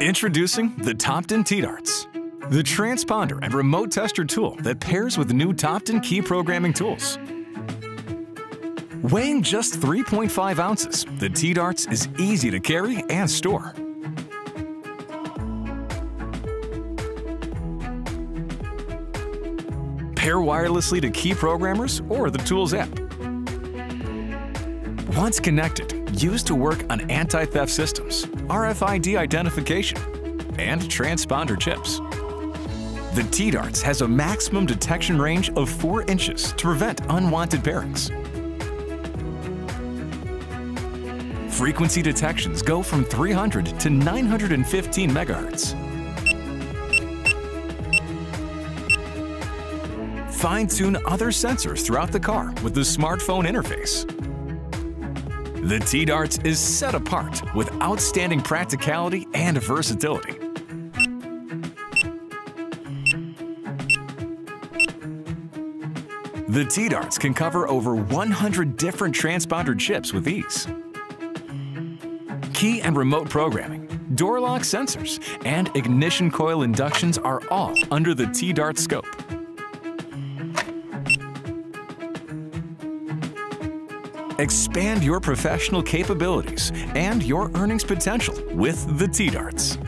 Introducing the TOPDON T-Darts, the transponder and remote tester tool that pairs with new TOPDON key programming tools. Weighing just 3.5 ounces, the T-Darts is easy to carry and store. Pair wirelessly to key programmers or the Tools app. Once connected, used to work on anti-theft systems, RFID identification, and transponder chips. The T-Darts has a maximum detection range of 4 inches to prevent unwanted pairings. Frequency detections go from 300 to 915 megahertz. Fine-tune other sensors throughout the car with the smartphone interface. The T-Darts is set apart with outstanding practicality and versatility. The T-Darts can cover over 100 different transponder chips with ease. Key and remote programming, door lock sensors, and ignition coil inductions are all under the T-Dart scope. Expand your professional capabilities and your earnings potential with the T-Darts.